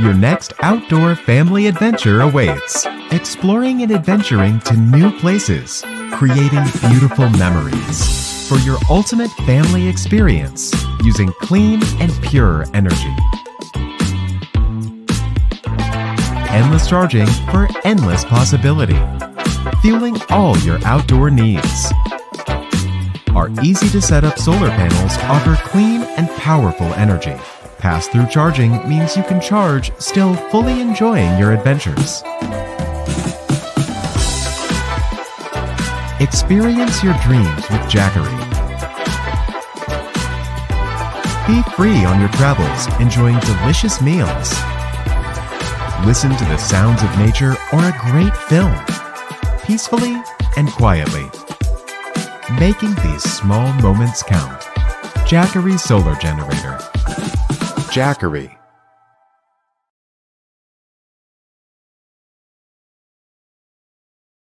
Your next outdoor family adventure awaits. Exploring and adventuring to new places, creating beautiful memories for your ultimate family experience using clean and pure energy. Endless charging for endless possibility, fueling all your outdoor needs. Our easy-to-set-up solar panels offer clean and powerful energy. Pass-through charging means you can charge still fully enjoying your adventures. Experience your dreams with Jackery. Be free on your travels, enjoying delicious meals. Listen to the sounds of nature or a great film, peacefully and quietly, making these small moments count. Jackery Solar Generator. Jackery.